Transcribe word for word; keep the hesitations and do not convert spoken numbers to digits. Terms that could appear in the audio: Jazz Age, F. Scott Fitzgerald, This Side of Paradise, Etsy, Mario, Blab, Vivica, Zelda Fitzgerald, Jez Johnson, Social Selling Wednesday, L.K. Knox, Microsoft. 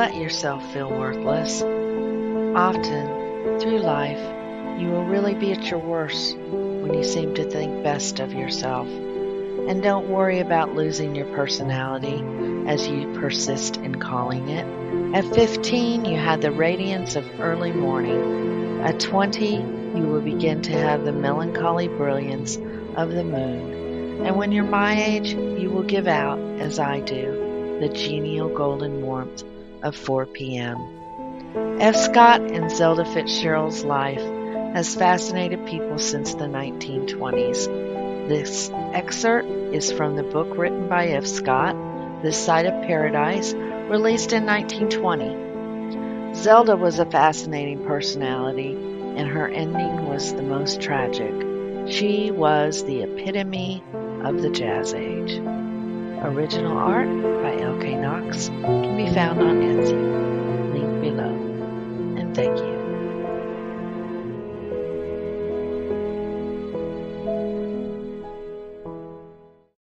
let yourself feel worthless. Often, through life, you will really be at your worst when you seem to think best of yourself. And don't worry about losing your personality as you persist in calling it. At fifteen, you had the radiance of early morning. At twenty, you will begin to have the melancholy brilliance of the moon. And when you're my age, you will give out, as I do, the genial golden warmth of four p m F. Scott and Zelda Fitzgerald's life has fascinated people since the nineteen twenties. This excerpt is from the book written by F. Scott, This Side of Paradise, released in nineteen twenty. Zelda was a fascinating personality, and her ending was the most tragic. She was the epitome of the Jazz Age. Original art by L K Knox can be found on Etsy. Link below. And thank you.